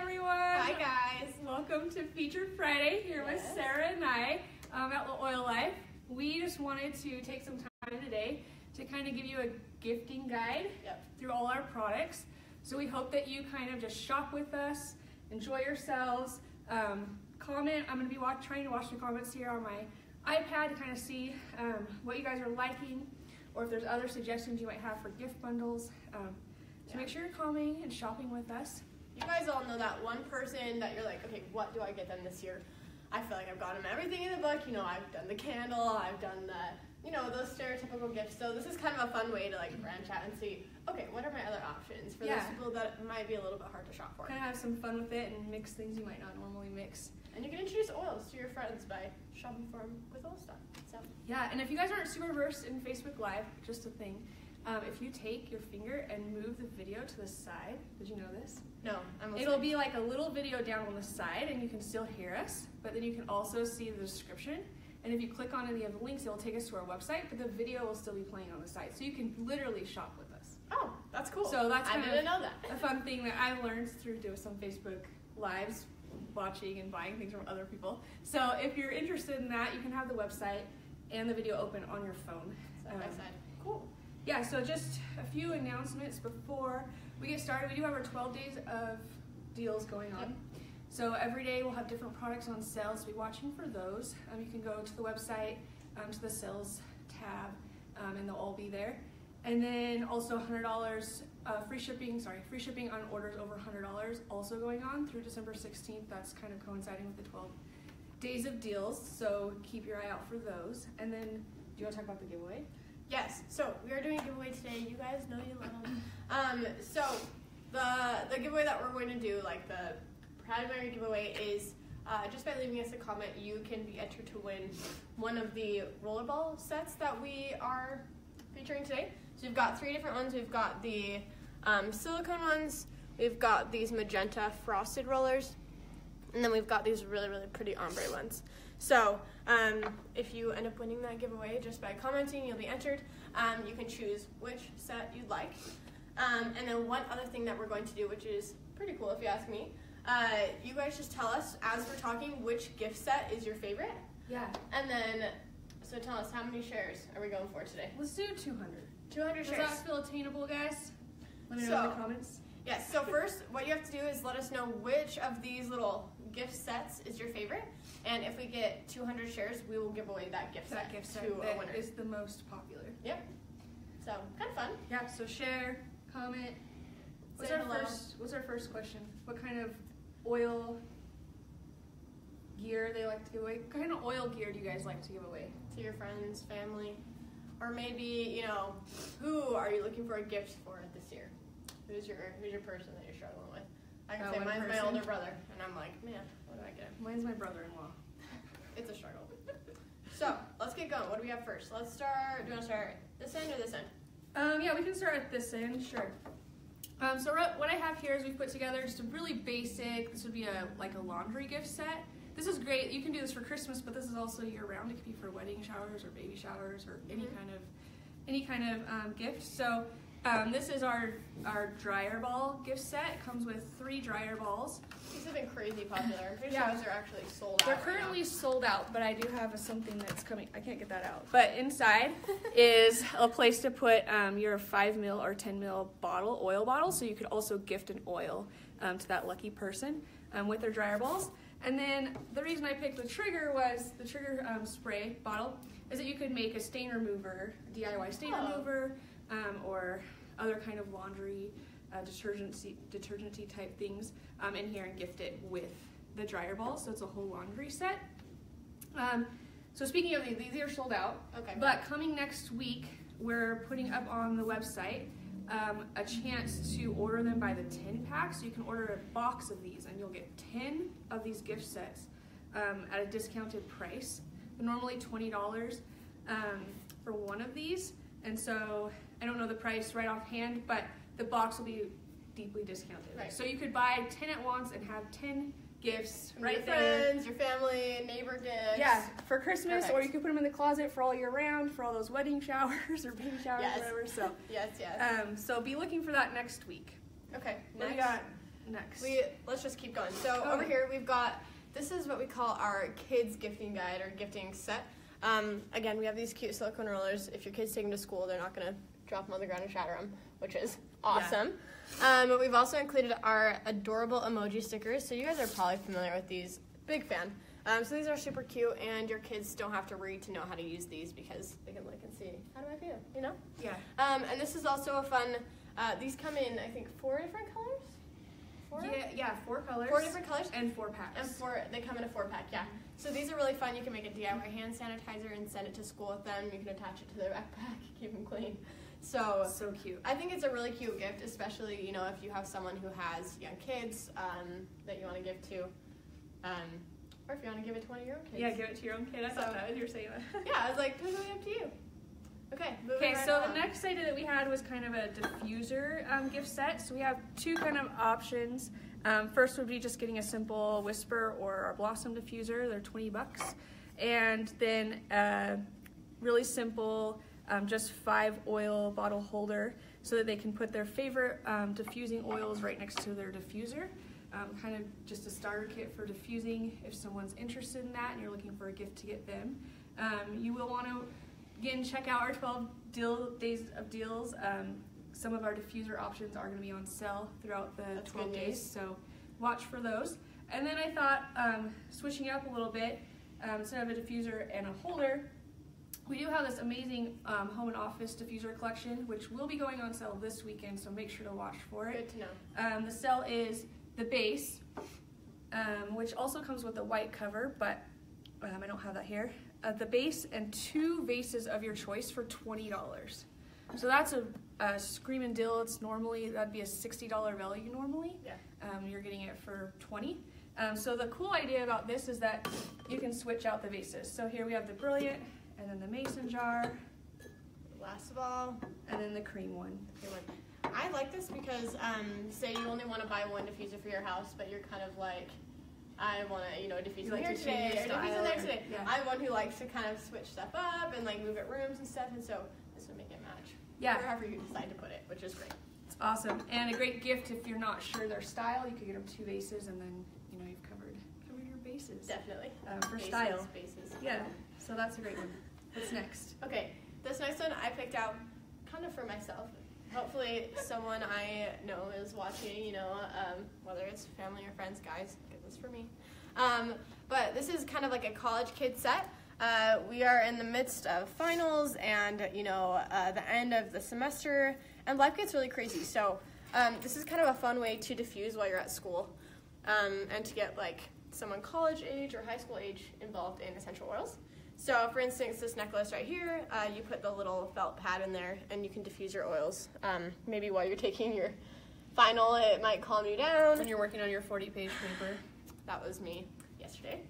everyone. Hi guys. Welcome to Featured Friday here with Sarah and I at Lil Oil Life. We just wanted to take some time today to kind of give you a gifting guide through all our products. So we hope that you kind of just shop with us, enjoy yourselves, comment. I'm going to be trying to watch the comments here on my iPad to kind of see what you guys are liking, or if there's other suggestions you might have for gift bundles. So make sure you're coming and shopping with us. You guys all know that one person that you're like, okay, what do I get them this year? I feel like I've gotten them everything in the book. You know, I've done the candle, I've done the, you know, those stereotypical gifts. So this is kind of a fun way to like branch out and see, okay, what are my other options for those people that might be a little bit hard to shop for? Kind of have some fun with it and mix things you might not normally mix. And you can introduce oils to your friends by shopping for them with oil stuff. So. Yeah, and if you guys aren't super versed in Facebook Live, just a thing. If you take your finger and move the video to the side, did you know this? No, I'm listening. It'll be like a little video down on the side and you can still hear us, but then you can also see the description. And if you click on any of the links, it'll take us to our website, but the video will still be playing on the side. So you can literally shop with us. Oh, that's cool. So that's kind of a fun thing that I learned through doing some Facebook Lives, watching and buying things from other people. So if you're interested in that, you can have the website and the video open on your phone. Side by side. Cool. Yeah, so just a few announcements before we get started. We do have our 12 days of deals going on. So every day we'll have different products on sale, so be watching for those. You can go to the website, to the sales tab, and they'll all be there. And then also $100 free shipping on orders over $100 also going on through December 16th. That's kind of coinciding with the 12 days of deals, so keep your eye out for those. And then, do you want to talk about the giveaway? Yes, so we are doing a giveaway today. You guys know you love them. So the giveaway that we're going to do, like the primary giveaway, is just by leaving us a comment, you can be entered to win one of the rollerball sets that we are featuring today. So we've got three different ones. We've got the silicone ones, we've got these magenta frosted rollers, and then we've got these really, really pretty ombre ones. So if you end up winning that giveaway just by commenting, you'll be entered. You can choose which set you'd like. And then one other thing that we're going to do, which is pretty cool if you ask me, you guys just tell us as we're talking which gift set is your favorite. Yeah. And then, so tell us, how many shares are we going for today? Let's do 200. 200 shares. Is that still attainable, guys? Let me know in the comments. Yes, so first, what you have to do is let us know which of these little gift sets is your favorite, and if we get 200 shares, we will give away that gift set to a winner. Is the most popular. Yep. So kind of fun. Yeah. So share, comment. What's our first question? What kind of oil gear they like to give away? What kind of oil gear do you guys like to give away to your friends, family, or maybe you know who are you looking for a gift for this year? Who's your person that you're struggling with? I can say mine's my older brother, and I'm like, man, what do I get? Mine's my brother-in-law. It's a struggle. So, let's get going. What do we have first? Let's start, do you want to start this end or this end? Yeah, we can start at this end, sure. So what I have here is we've put together just a really basic, this would be like a laundry gift set. This is great, you can do this for Christmas, but this is also year-round. It could be for wedding showers or baby showers or any kind of gift. So. This is our dryer ball gift set. It comes with 3 dryer balls. These have been crazy popular. These are actually sold out. They're currently sold out, but I do have something that's coming. I can't get that out. But inside is a place to put your 5 ml or 10 ml oil bottle, so you could also gift an oil to that lucky person with their dryer balls. And then the reason I picked the trigger was the trigger spray bottle is that you could make a stain remover, a DIY stain remover. Or other kind of laundry detergency type things in here and gift it with the dryer ball, so it's a whole laundry set. So speaking of these are sold out. Okay. But coming next week, we're putting up on the website a chance to order them by the 10-pack. So you can order a box of these, and you'll get 10 of these gift sets at a discounted price. They're normally $20 for one of these, and so. I don't know the price right offhand, but the box will be deeply discounted. Right. So you could buy 10 at once and have 10 gifts right there. Your friends, your family, neighbor gifts. Yeah, for Christmas, or you could put them in the closet for all year round, for all those wedding showers or baby showers, or whatever. So yes. So be looking for that next week. Okay. Next. What do you got? next? Let's just keep going. So over here we've got, this is what we call our kids gifting guide or gifting set. Again, we have these cute silicone rollers. If your kids take them to school, they're not going to drop them on the ground and shatter them, which is awesome. Yeah. But we've also included our adorable emoji stickers. So you guys are probably familiar with these. Big fan. So these are super cute, and your kids don't have to read to know how to use these because they can look and see, how do I feel, you know? Yeah. And this is also a fun, these come in, I think, 4 different colors? 4? Yeah, 4 colors. 4 different colors. And 4 packs. And 4, they come in a 4-pack, yeah. So these are really fun. You can make a DIY hand sanitizer and send it to school with them. You can attach it to their backpack, keep them clean. So cute. I think it's a really cute gift, especially, you know, if you have someone who has young kids that you want to give to. Or if you want to give it to one of your own kids. Yeah, give it to your own kid. I thought that was your statement. Yeah, I was like, totally up to you. Okay, moving right along. The next idea that we had was kind of a diffuser gift set. So we have 2 kind of options. First would be just getting a simple Whisper or our Blossom diffuser. They're $20. And then really simple, just 5 oil bottle holder so that they can put their favorite diffusing oils right next to their diffuser. Kind of just a starter kit for diffusing if someone's interested in that and you're looking for a gift to get them. You will want to, again, check out our 12 days of deals. Some of our diffuser options are going to be on sale throughout the 12 days, so watch for those. And then I thought switching up a little bit, instead of a diffuser and a holder, we do have this amazing home and office diffuser collection, which will be going on sale this weekend, so make sure to watch for it. Good to know. The sale is the base, which also comes with a white cover, but I don't have that here. The base and 2 vases of your choice for $20. So that's a screaming deal. It's normally, that'd be a $60 value normally. Yeah. You're getting it for $20. So the cool idea about this is that you can switch out the vases. So here we have the Brilliant, and then the Mason jar, the last of all, and then the cream one. I like this because, say you only want to buy one diffuser for your house, but you're kind of like, I want to, you know, diffuse in here today, or diffuse in there today. Yeah. I'm one who likes to kind of switch stuff up and like move at rooms and stuff, and so this would make it match. Yeah. Wherever you decide to put it, which is great. It's awesome. And a great gift if you're not sure their style, you could get them 2 vases, and then, you know, you've covered your bases. Definitely. For bases, style. Bases. Yeah. So that's a great one. What's next? Okay. This next one I picked out kind of for myself. Hopefully someone I know is watching, you know, whether it's family or friends. Guys, get this for me. But this is kind of like a college kid set. We are in the midst of finals and, you know, the end of the semester, and life gets really crazy. So this is kind of a fun way to diffuse while you're at school and to get like someone college age or high school age involved in essential oils. So for instance, this necklace right here, you put the little felt pad in there and you can diffuse your oils. Maybe while you're taking your final, it might calm you down. When you're working on your 40-page paper. That was me yesterday.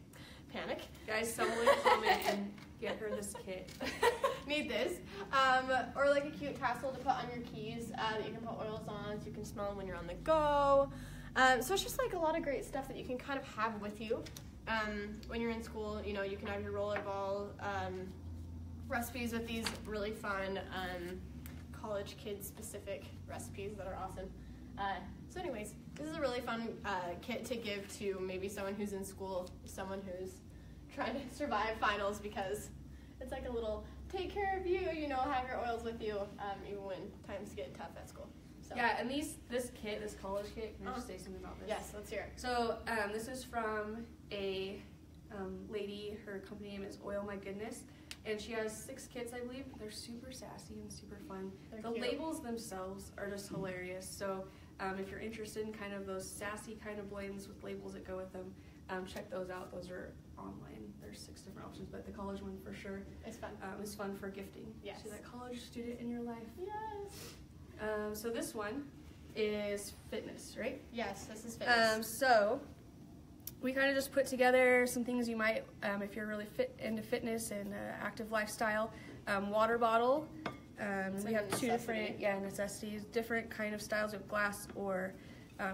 Panic. Guys, someone comment and get her this kit. Need this. Or like a cute tassel to put on your keys that you can put oils on so you can smell them when you're on the go. So it's just like a lot of great stuff that you can kind of have with you. When you're in school, you know, you can have your rollerball recipes with these really fun college kids specific recipes that are awesome. So anyways, this is a really fun kit to give to maybe someone who's in school, someone who's trying to survive finals, because it's like a little take care of you, you know, have your oils with you even when times get tough at school. So. Yeah, and this college kit, can I just say something about this? Yes, let's hear it. So this is from a lady, her company name is Oil My Goodness, and she has 6 kits, I believe. They're super sassy and super fun. The labels themselves are just hilarious, so if you're interested in kind of those sassy kind of blends with labels that go with them, check those out. Those are online. There's 6 different options, but the college one for sure is fun. It's fun for gifting. Yes. To that college student in your life. Yes. So this one is fitness, right? Yes, this is fitness. So we kind of just put together some things you might, if you're really into fitness and active lifestyle, water bottle. We have 2 different, necessities, different kind of styles of glass or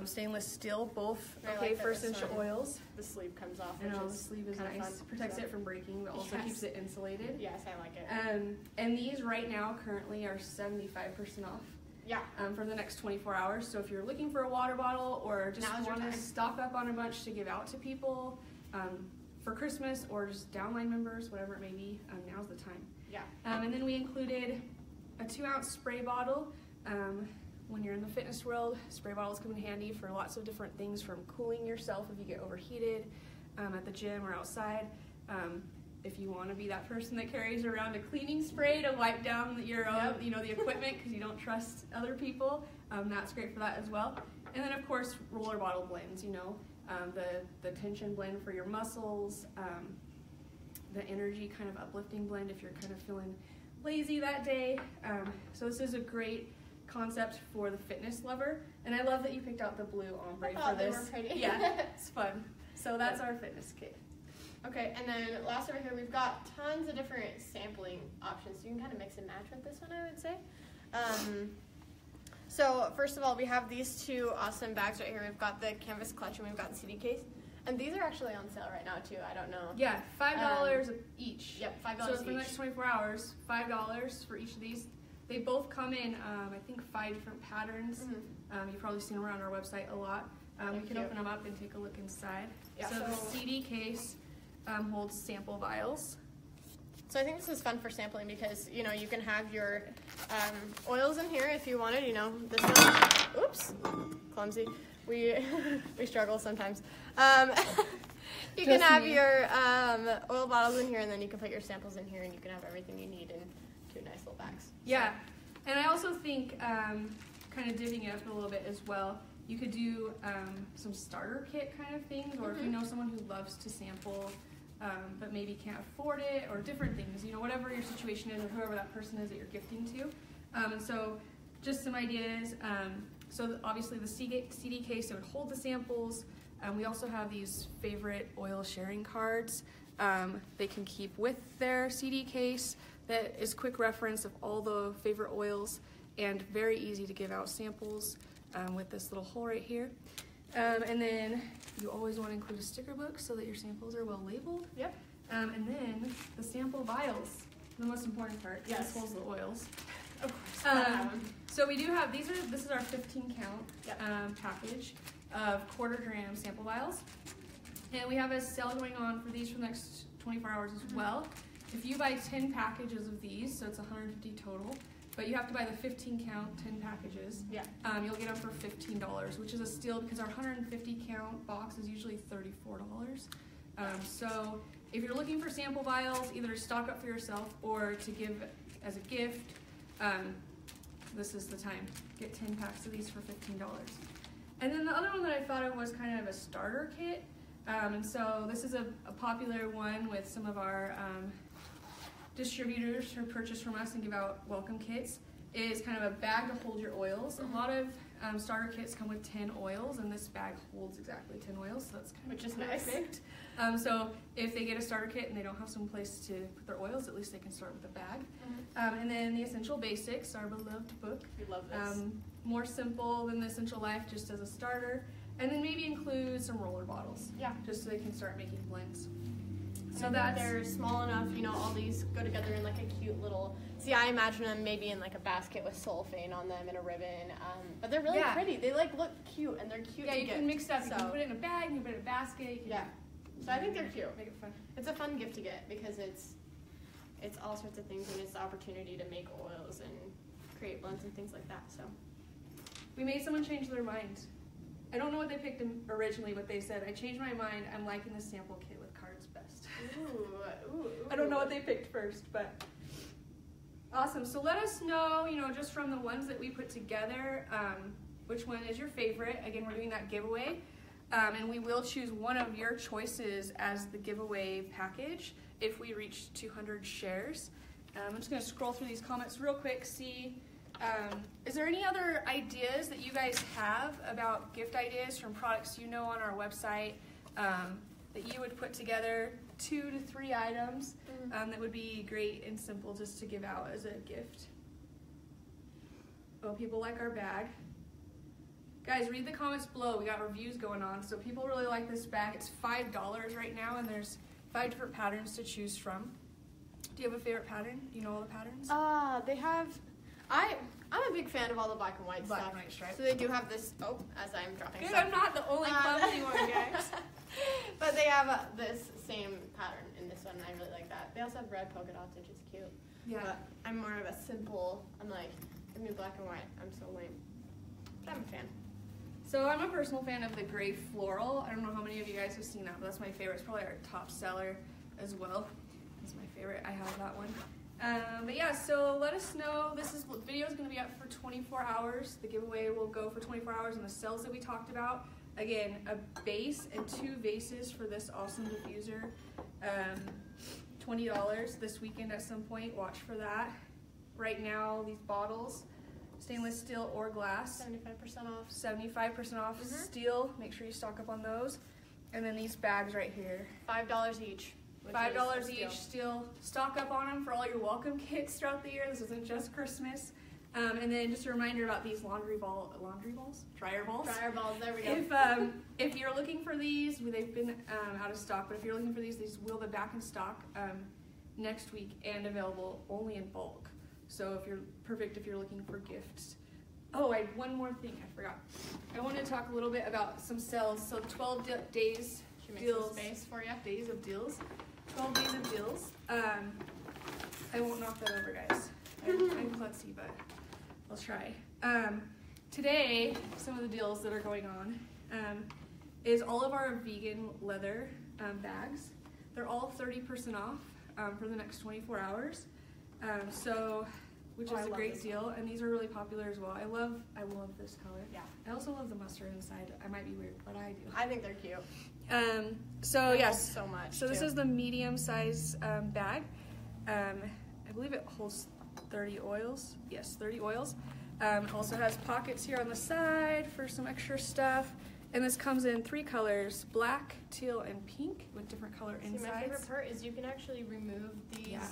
stainless steel, both okay for essential oils. The sleeve comes off. I know, the sleeve is nice. Protects it from breaking, but also keeps it insulated. Yes, I like it. And these right now currently are 75% off. Yeah. For the next 24 hours. So if you're looking for a water bottle or just want to stock up on a bunch to give out to people for Christmas or just downline members, whatever it may be, now's the time. Yeah. And then we included a 2-ounce spray bottle. When you're in the fitness world, spray bottles come in handy for lots of different things, from cooling yourself if you get overheated at the gym or outside. If you want to be that person that carries around a cleaning spray to wipe down your own, you know, the equipment because you don't trust other people, that's great for that as well. And then of course, roller bottle blends, you know, the tension blend for your muscles, the energy kind of uplifting blend if you're kind of feeling lazy that day. So this is a great concept for the fitness lover, and I love that you picked out the blue ombre for this. They were pretty. Yeah, it's fun. So that's our fitness kit. Okay, and then last over here, we've got tons of different sampling options. So you can kind of mix and match with this one, I would say. So first of all, we have these two awesome bags right here. We've got the canvas clutch and we've got the CD case. And these are actually on sale right now too, I don't know. Yeah, $5 each. Yep, $5 each. So for the next 24 hours, $5 for each of these. They both come in, I think, 5 different patterns. You've probably seen them around our website a lot. We can open them up and take a look inside. Yeah. So the CD case holds sample vials. So I think this is fun for sampling because, you know, you can have your oils in here if you wanted, you know, this one. Oops, clumsy. We struggle sometimes. You can have your oil bottles in here, and then you can put your samples in here, and you can have everything you need in two nice little bags. Yeah, and I also think kind of divvying it up a little bit as well. You could do some starter kit kind of things, or if you know someone who loves to sample, but maybe can't afford it, or different things, you know, whatever your situation is or whoever that person is that you're gifting to. And so just some ideas. So obviously the CD case, it would hold the samples. We also have these favorite oil sharing cards they can keep with their CD case that is quick reference of all the favorite oils and very easy to give out samples with this little hole right here. And then you always want to include a sticker book so that your samples are well labeled. Yep. And then the sample vials, the most important part. Yes. This holds the oils. Of course. So we do have these. This is our 15-count package of quarter-gram sample vials, and we have a sale going on for these for the next 24 hours as well. If you buy 10 packages of these, so it's 150 total. But you have to buy the 15-count, 10 packages. Yeah. You'll get them for $15, which is a steal because our 150-count box is usually $34. So if you're looking for sample vials, either to stock up for yourself or to give as a gift, this is the time. Get 10 packs of these for $15. And then the other one that I thought of was kind of a starter kit. And so this is a popular one with some of our distributors who purchase from us and give out welcome kits. It is kind of a bag to hold your oils. A lot of starter kits come with 10 oils, and this bag holds exactly 10 oils, so that's kind of perfect. So if they get a starter kit and they don't have some place to put their oils, at least they can start with a bag. And then the Essential Basics, our beloved book. We love this. More simple than the Essential Life, just as a starter. And then maybe include some roller bottles. Yeah. Just so they can start making blends. So that they're small enough, you know, all these go together in like a cute little, see, I imagine them maybe in like a basket with cellophane on them and a ribbon, but they're really pretty. They like look cute, and they're cute. Yeah, you can mix up, you can put it in a bag, you can put it in a basket. You can so I think they're cute. Make it fun. It's a fun gift to get because it's all sorts of things, and it's the opportunity to make oils and create blends and things like that, so. We made someone change their mind. I don't know what they picked originally, but they said, I changed my mind, I'm liking the sample kit with cards best. Ooh. I don't know what they picked first, but awesome. So let us know, you know, just from the ones that we put together, which one is your favorite. Again, we're doing that giveaway, and we will choose one of your choices as the giveaway package if we reach 200 shares. I'm just going to scroll through these comments real quick, see. Is there any other ideas that you guys have about gift ideas from products you know on our website that you would put together 2 to 3 items that would be great and simple just to give out as a gift? Oh, people like our bag. Guys, read the comments below. We got reviews going on, so people really like this bag. It's $5 right now, and there's 5 different patterns to choose from. Do you have a favorite pattern? Do you know all the patterns? They have. I I'm a big fan of all the black and white stuff. Black and white stripes. So they do have this, oh, as I'm dropping Dude, stuff. I'm not the only clumsy one, guys. But they have this same pattern in this one, and I really like that. They also have red polka dots, which is cute. Yeah. But I'm more of a simple, I'm like, give me black and white. I'm so lame. But I'm a fan. So I'm a personal fan of the gray floral. I don't know how many of you guys have seen that, but that's my favorite. It's probably our top seller as well. It's my favorite. I have that one. But yeah, so let us know. This video is going to be up for 24 hours. The giveaway will go for 24 hours, and the cells that we talked about, again, a base and 2 vases for this awesome diffuser. $20 this weekend at some point. Watch for that. Right now, these bottles, stainless steel or glass. 75% off. 75% off steel. Make sure you stock up on those. And then these bags right here. $5 each. $5 each still. Stock up on them for all your welcome kits throughout the year. This isn't just Christmas. And then just a reminder about these dryer balls. Dryer balls, there we go. If you're looking for these, they've been out of stock, but if you're looking for these will be back in stock next week and available only in bulk. So if you're perfect, if you're looking for gifts. Oh, I had one more thing I forgot. I wanted to talk a little bit about some sales. So 12 days of deals. I won't knock that over, guys. I'm klutzy, but I'll try. Today, some of the deals that are going on is all of our vegan leather bags. They're all 30% off for the next 24 hours. Which is a great deal, and these are really popular as well. I love this color. Yeah. I also love the mustard inside. I might be weird, but I do. I think they're cute. So this is the medium size bag. I believe it holds 30 oils. Yes, 30 oils. Also has pockets here on the side for some extra stuff. And this comes in 3 colors, black, teal, and pink, with different color insides. See, my favorite part is you can actually remove these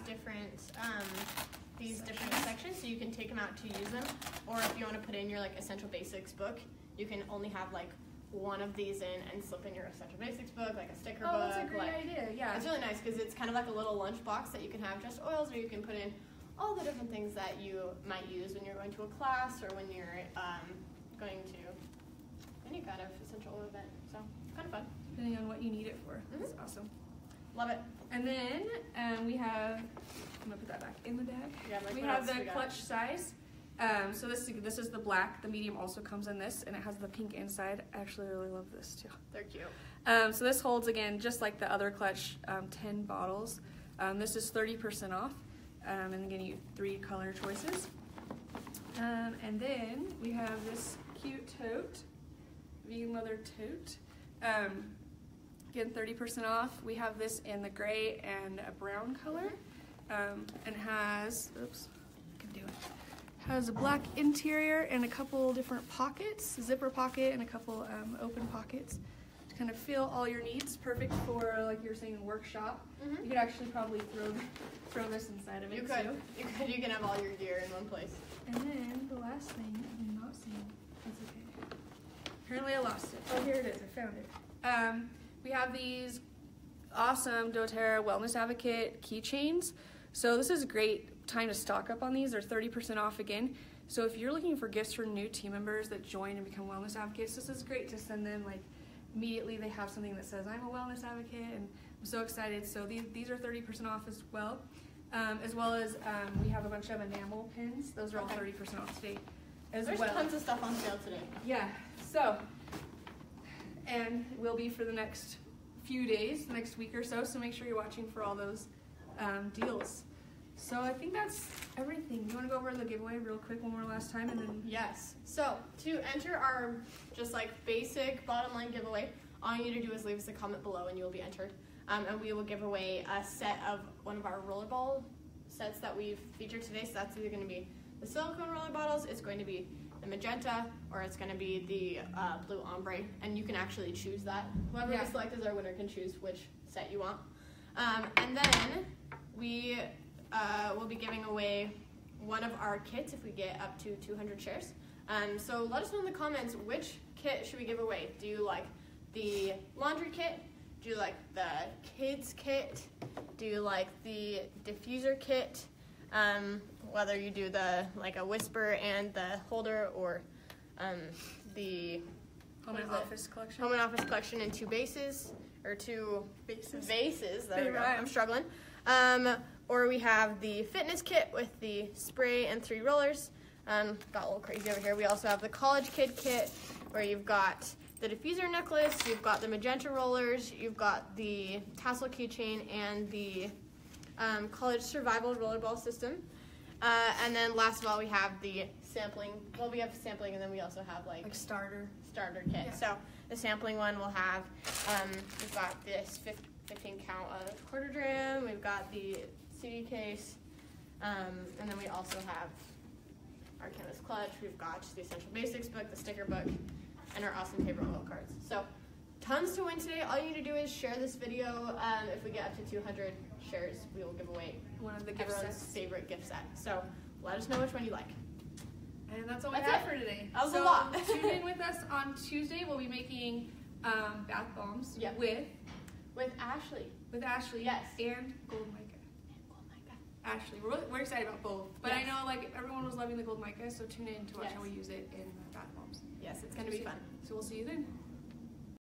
different sections, so you can take them out to use them, or if you want to put in your like Essential Basics book, you can only have like 1 of these in and slip in your Essential Basics book, like a sticker book. Oh, that's a great idea, yeah. It's really nice because it's kind of like a little lunch box that you can have just oils, or you can put in all the different things that you might use when you're going to a class or when you're going to any kind of essential oil event, so it's kind of fun. Depending on what you need it for, That's awesome. Love it. And then we have, I'm gonna put that back in the bag. Yeah, like we have the clutch size. So this is the black. The medium also comes in this, and it has the pink inside. I actually really love this too. They're cute. So this holds, again, just like the other clutch, 10 bottles. This is 30% off, and again, you get 3 color choices. And then we have this cute tote, vegan leather tote. Again, 30% off. We have this in the gray and a brown color, and has, oops, I can do it, has a black interior and a couple different pockets, a zipper pocket and a couple open pockets to kind of fill all your needs. Perfect for, like you were saying, a workshop. You could actually probably throw this inside of it. You can have all your gear in one place. And then the last thing I'm not seeing. That's okay. Apparently I lost it. Oh, here it is. I found it. We have these awesome doTERRA Wellness Advocate keychains. So this is a great time to stock up on these. They're 30% off again. So if you're looking for gifts for new team members that join and become wellness advocates, this is great to send them. Like immediately they have something that says, I'm a wellness advocate, and I'm so excited. So these are 30% off as well. As well as we have a bunch of enamel pins. Those are all 30% off today as well. There's tons of stuff on sale today. Yeah, so. And will be for the next few days, the next week or so, so make sure you're watching for all those deals. So I think that's everything. You want to go over the giveaway real quick one more last time? And then yes. So to enter our just like basic bottom line giveaway, all you need to do is leave us a comment below and you'll be entered. And we will give away a set of one of our rollerball sets that we've featured today. So that's either going to be the silicone roller bottles, it's going to be the magenta, or it's going to be the blue ombre, and you can actually choose that. Whoever we select as our winner can choose which set you want. And then we will be giving away one of our kits if we get up to 200 shares. So let us know in the comments, which kit should we give away? Do you like the laundry kit? Do you like the kids kit? Do you like the diffuser kit? whether you do the a whisper and the holder, or the home and office collection. Home and office collection in two bases, or two vases. There we go. I'm struggling. Or we have the fitness kit with the spray and 3 rollers. Got a little crazy over here. We also have the college kid kit, where you've got the diffuser necklace, you've got the magenta rollers, you've got the tassel keychain, and the college survival rollerball system. And then last of all, we have the sampling. Well, we have sampling, and then we also have like starter kit. Yeah. So the sampling one will have, we've got this 15 count of quarter dram, we've got the CD case, and then we also have our canvas clutch, we've got the Essential Basics book, the sticker book, and our awesome paper oil cards. So tons to win today. All you need to do is share this video. If we get up to 200 shares, we will give away one of the everyone's favorite gift set. So let us know which one you like. And that's all we have for today. That was a lot. Tune in with us on Tuesday. We'll be making bath bombs with Ashley. With Ashley, yes. And Gold Mica. And Gold Mica. Ashley, we're excited about both. But yes. I know everyone was loving the Gold Mica, so tune in to watch how we use it in bath bombs. Yes, it's going to be fun. So we'll see you then.